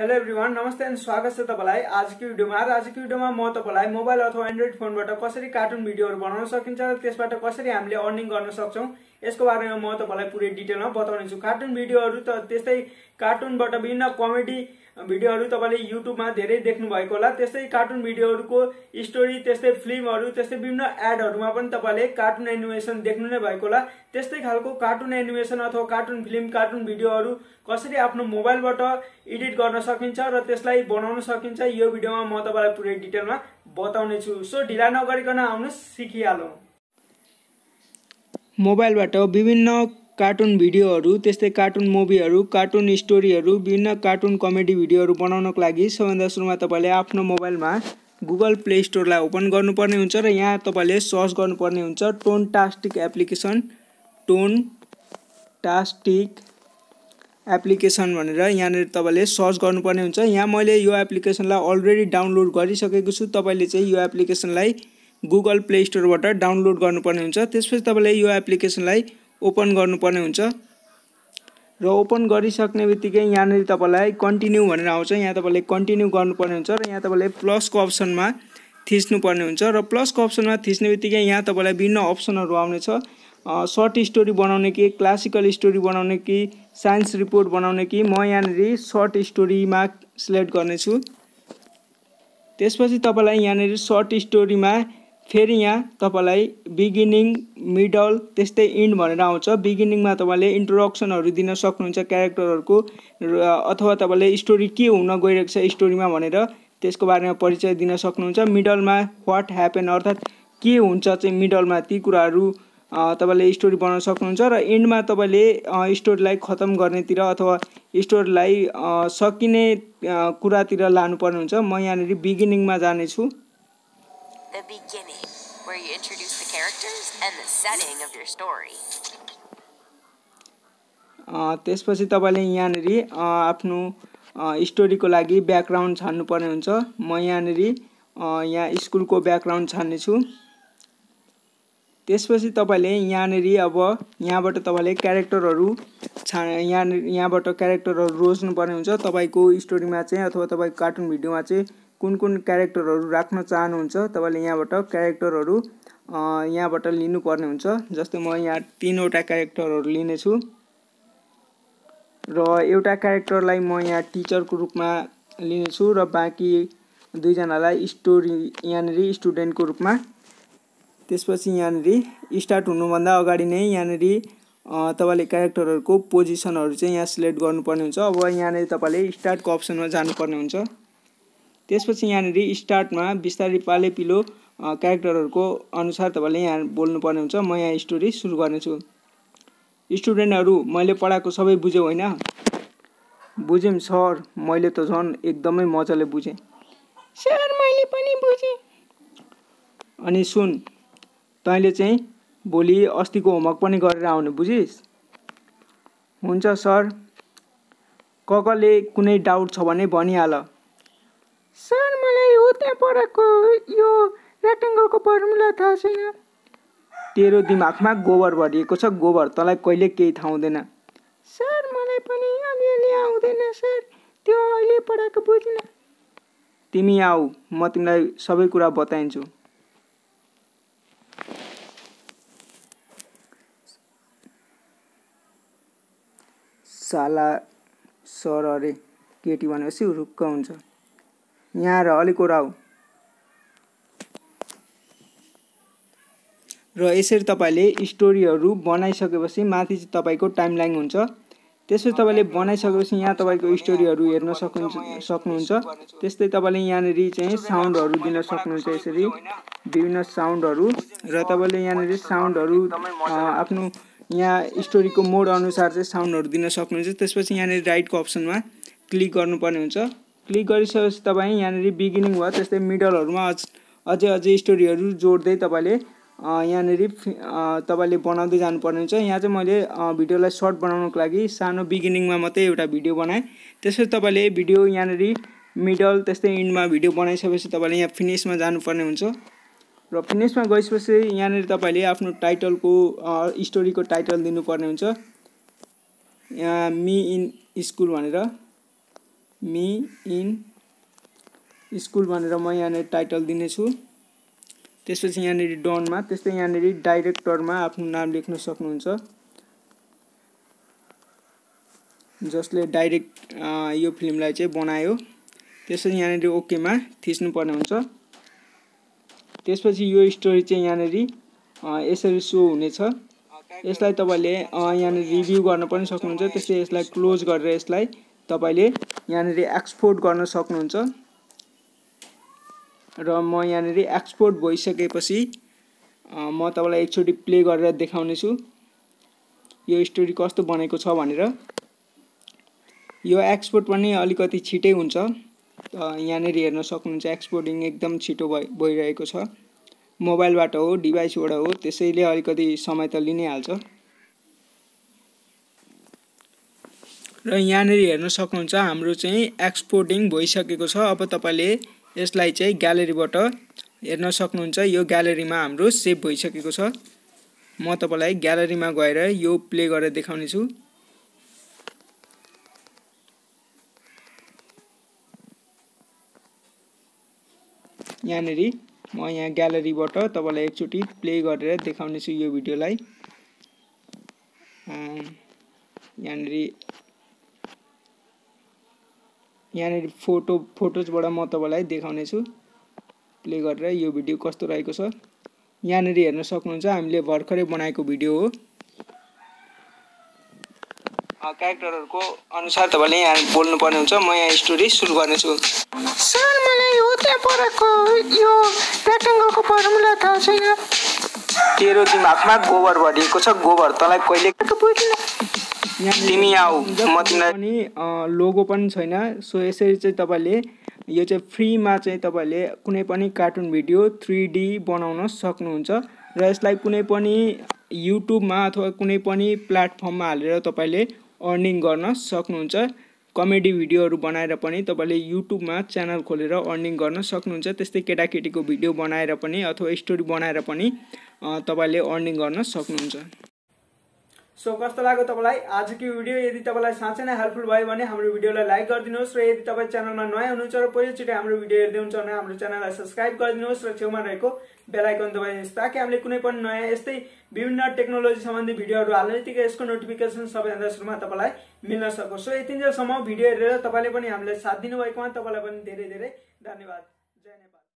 Hello everyone, नमस्ते and स्वागत छ तपाईलाई आज को भिडियो में म तपाईलाई मोबाइल अथवा एन्ड्रोइड फोनबाट कसरी कार्टुन भिडियोहरु बनाउन सकिन्छ र त्यसबाट कसरी हामीले अर्निङ गर्न सक्छौं यसको बारेमा म तपाईलाई पूरै डिटेलमा बताउने छु। कार्टुन भिडियोहरु त त्यस्तै कार्टुनबाट भिन्न कमेडी भिडियोहरु तपाईले युट्युबमा धेरै देख्नु भएको होला। त्यस्तै कार्टुन भिडियोहरुको स्टोरी, त्यस्तै फिल्महरु, त्यस्तै विभिन्न एडहरुमा पनि तपाईले कार्टुन एनिमेसन देख्नु नै भएको होला। त्यस्तै खालको कार्टुन एनिमेसन अथवा कार्टुन फिल्म, कार्टुन भिडियोहरु कसरी आफ्नो मोबाइलबाट एडिट गर्न सकिन्छ र त्यसलाई बनाउन सकिन्छ यो भिडियोमा म तपाईलाई पूरै डिटेलमा बताउने छु। सो ढिला नगरिकन आउनुस सिकिहालौ। मोबाइलबाट विभिन्न कार्टुन भिडियोहरु, त्यस्तै कार्टुन मुभीहरु, कार्टुन स्टोरीहरु, विभिन्न कार्टुन कमेडी भिडियोहरु बनाउनको लागि सबैभन्दा सुरुमा तपाईले आफ्नो मोबाइलमा गुगल प्ले स्टोरलाई ओपन गर्नुपर्ने हुन्छ र यहाँ तपाईले सर्च गर्नुपर्ने हुन्छ टोनटास्टिक एप्लिकेसन। टोनटास्टिक एप्लिकेसन भनेर यहाँनेर तपाईले सर्च गर्नुपर्ने हुन्छ। यहाँ मैले यो एप्लिकेसनलाई अलरेडी डाउनलोड गरिसकेको छु। तपाईले चाहिँ यो एप्लिकेसनलाई गुगल प्ले स्टोरबाट डाउनलोड गर्नुपर्ने हुन्छ। त्यसपछि तपाईले यो एप्लिकेसनलाई ओपन गर्नुपर्ने हुन्छ र ओपन गरिसक्ने बित्तिकै यहाँनिर तपाईलाई कन्टिन्यू भनेर आउँछ। यहाँ तपाईले कन्टिन्यू गर्नुपर्ने हुन्छ र यहाँ तपाईले प्लसको अप्सनमा थिच्नुपर्ने हुन्छ र प्लसको अप्सनमा थिच्ने बित्तिकै यहाँ तपाईलाई विभिन्न अप्सनहरू आउने छ। सर्ट स्टोरी बनाउने कि, क्लासिकल स्टोरी बनाउने कि, साइन्स रिपोर्ट बनाउने कि, म यहाँनिर सर्ट स्टोरीमा सिलेक्ट गर्नेछु। त्यसपछि तपाईलाई यहाँनिर सर्ट स्टोरीमा फेरि यहाँ तपाईलाई बिगिनिङ, मिडल, त्यस्तै इन्ड भनेर आउँछ। बिगिनिङमा तपाईले इन्ट्रोडक्सनहरू दिन सक्नुहुन्छ क्यारेक्टरहरुको, अथवा तपाईले स्टोरी के हुन गइरहेको छ स्टोरीमा भनेर त्यसको बारेमा परिचय दिन सक्नुहुन्छ। मिडलमा व्हाट ह्यापन, अर्थात के हुन्छ चाहिँ मिडलमा ती कुराहरू तपाईले स्टोरी बनाउन सक्नुहुन्छ। र इन्डमा तपाईले स्टोरीलाई खत्म गर्नेतिर अथवा स्टोरीलाई सकिने कुरातिर लानुपर्ने हुन्छ। म यहाँनिर बिगिनिङमा जानेछु। The beginning, where you introduce the characters and the setting of your story. त्यसपछि तपाईले यहाँनेरि आफ्नो स्टोरीको लागि ब्याकग्राउन्ड छान्नुपर्ने हुन्छ। म यहाँनेरि यहाँ स्कुलको ब्याकग्राउन्ड छान्ने छु। त्यसपछि तपाईले यहाँनेरि अब यहाँबाट तपाईले क्यारेक्टरहरू यहाँबाट क्यारेक्टरहरू रोज्नुपर्ने हुन्छ। तपाईको स्टोरीमा चाहिँ अथवा तपाईको कार्टुन भिडियोमा चाहिँ कुन क्यारेक्टरहरू राख्न चाहनुहुन्छ तपाईले यहाँबाट क्यारेक्टरहरू यहाँबाट लिनुपर्ने हुन्छ। जस्तै म यहाँ 3 वटा क्यारेक्टरहरू लिनेछु र एउटा क्यारेक्टरलाई म यहाँ टिचरको रूपमा लिनेछु र बाँकी 2 जनालाई स्टोरी यहाँनेरि स्टुडेन्टको रूपमा। त्यसपछि यहाँनेरि स्टार्ट हुनुभन्दा अगाडि नै यहाँनेरि तपाईले क्यारेक्टरहरूको पोजिसनहरू चाहिँ यहाँ सिलेक्ट गर्नुपर्ने हुन्छ। अब यहाँनेरि तपाईले स्टार्टको अप्सनमा जानुपर्ने हुन्छ। त्यसपछि यहाँनेरि स्टार्टमा बिस्तारै पाले पिलो क्यारेक्टरहरूको अनुसार तपाईले यहाँ बोल्नुपर्ने हुन्छ। म यहाँ स्टोरी सुरु गर्नेछु। स्टुडेन्टहरू, मैले पढाएको सबै बुझ्यौ होइन? बुझेँ सर, मैले त झन् एकदमै मजाले बुझेँ। सर, मैले पनि बुझेँ। अनि सुन, तैँले चाहिँ भोलि अस्तिको होमवर्क पनि गरेर आउने, बुझिस्? हुन्छ सर। कसले कुनै डाउट छ भने भनिहाल। सर, मलाई उता परको यो रेक्टेङ्गलको फर्मुला थाहा छैन। तेरो दिमागमा गोबर भरिएको छ गोबर, तँलाई कहिले केही थाहा हुँदैन। सर, मलाई पनि अलिअलि आउँदैन सर, त्यो अहिले पढाएको बुझिन। तिमी आऊ, म तिमीलाई सबै कुरा बताइन्छु। साला सर, अरे केटी भनेपछि रुक्क हुन्छ। यहाँ र अलिक ओराउ र यसरी तपाईले स्टोरीहरू बनाइसकेपछि माथि चाहिँ तपाईको टाइमलाइन हुन्छ। त्यसपछि तपाईले बनाइसकेपछि यहाँ तपाईको स्टोरीहरू हेर्न सक्नुहुन्छ। त्यस्तै तपाईले यहाँनेरि चाहिँ साउन्डहरू दिन सक्नुहुन्छ, यसरी विभिन्न साउन्डहरू। र तपाईले यहाँनेरि साउन्डहरू आफ्नो यहाँ स्टोरीको मोड अनुसार चाहिँ साउन्डहरू दिन सक्नुहुन्छ। त्यसपछि यहाँनेरि राइटको अप्सनमा क्लिक गर्नुपर्ने हुन्छ। क्लिक गरिसकेपछि तपाईँ यहाँनेरि बिगिनिङ भयो, त्यस्तै मिडलहरूमा अझै स्टोरीहरू जोड्दै तपाईले यहाँनेरि तपाईले बनाउँदै जानुपर्ने हुन्छ। यहाँ चाहिँ मैले भिडियोलाई सर्ट बनाउनको लागि सानो बिगिनिङमा मात्रै एउटा भिडियो बनाएँ। त्यसपछि तपाईँले भिडियो यहाँनेरि मिडल, त्यस्तै इन्डमा भिडियो बनाइसकेपछि तपाईँले यहाँ फिनिसमा जानुपर्ने हुन्छ। र फिनिसमा गएपछि यहाँनेरि तपाईँले आफ्नो टाइटलको स्टोरीको टाइटल दिनुपर्ने हुन्छ। यहाँ मी इन स्कुल भनेर। मी इन स्कूल भनेर म यहाँ टाइटल दिने छु। त्यसपछि यहाँ डन में त्यस्तै यहाँ डाइरेक्टर में आफ्नो नाम लेख्न सक्नुहुन्छ, जसले डाइरेक्ट यो फिल्मलाई चाहिँ बनायो। त्यसपछि यहाँ ओके में थिच्नु पर्ने हुन्छ। त्यसपछि यो स्टोरी चाहिँ यहाँ यसरी शो हुनेछ। यसलाई तपाईले यहाँ रिभ्यू गर्न पनि सक्नुहुन्छ। त्यसै यसलाई क्लोज गरेर यसलाई तपाईले यहाँ एक्सपोर्ट गर्न सक्नुहुन्छ। र म यहाँ एक्सपोर्ट भइसकेपछि म तपाईलाई एकचोटी प्ले गरेर देखाउने छु यो स्टोरी कस्तो बनेको छ भनेर। यो एक्सपोर्ट पनि अलिकति छिटै हुन्छ, यहाँ हेर्न सक्नुहुन्छ। एक्सपोर्टिङ एकदम छिटो भइरहेको छ। मोबाइलबाट हो, डिभाइसबाट हो, त्यसैले अलिकति समय त लिनै हाल्छ। र यहाँ हेर्न सक्नुहुन्छ हाम्रो चाहिँ एक्सपोर्टिङ भइसकेको छ। अब तपाईले यसलाई चाहिँ ग्यालेरीबाट हेर्न सक्नुहुन्छ। यो ग्यालेरीमा हाम्रो सेभ भइसकेको छ। म तपाईलाई ग्यालेरीमा गएर यो प्ले गरेर देखाउने छु। यहाँ म यहाँ ग्यालरीबाट तपाईलाई एकचोटी प्ले गरेर देखाउने छु यो भिडियोलाई। यहाँ फोटोजबाट म तपाईलाई देखाउने छु प्ले गरेर यो भिडियो कस्तो रहेको छ। यहाँ हेर्न सक्नुहुन्छ हामीले भर्खरै बनाएको भिडियो हो। क्यारेक्टरहरुको अनुसार तपाईले यहाँ बोल्नु पर्ने हुन्छ। म यहाँ स्टोरी सुरु गर्नेछु। सर मलाई यो त्यहाँ परको यो रेक्टेंगलको फर्मुला थाहा छैन। तेरो दिमागमा गोबर भरिएको छ, गोबर तलाई कहिले बुझ्नु। यहाँ तिमी आऊ म तिमीलाई पनि लोगो पनि छैन। सो यसरी चाहिँ तपाईले यो चाहिँ फ्रीमा चाहिँ तपाईले कुनै पनि कार्टुन भिडियो 3D बनाउन सक्नुहुन्छ। र यसलाई कुनै पनि युट्युबमा अथवा कुनै पनि प्लेटफर्ममा हालेर तपाईले अर्निङ गर्न सक्नुहुन्छ। कमेडी भिडियोहरू बनाएर पनि तपाईले युट्युबमा च्यानल खोलेर अर्निङ गर्न सक्नुहुन्छ। त्यस्तै केटाकेटीको भिडियो बनाएर पनि अथवा स्टोरी बनाएर पनि तपाईले अर्निङ गर्न सक्नुहुन्छ। सो कस्तो लाग्यो तपाईलाई आजको भिडियो? यदि तपाईलाई साँच्चै नै हेल्पफुल भयो भने हाम्रो भिडियोलाई लाइक गरिदिनुहोस्। र यदि तपाईँ च्यानलमा नयाँ हुनुहुन्छ र पहिलोचोटि हाम्रो भिडियो हेर्दै हुनुहुन्छ भने हाम्रो च्यानललाई सब्स्क्राइब गरिदिनुहोस् र छेउमा रहेको बेल आइकन दबाइदिनुहोस्, ताकि हामीले कुनै पनि नयाँ यस्तै विभिन्न टेक्नोलोजी सम्बन्धी भिडियोहरू हाल्ने बित्तिकै यसको नोटिफिकेसन सबैभन्दा सुरुमा तपाईलाई मिल्न सकोस्। सो यतिन्जेलसम्म भिडियो हेरेर तपाईँले पनि हामीलाई साथ दिनुभएकोमा तपाईँलाई पनि धेरै धेरै धन्यवाद।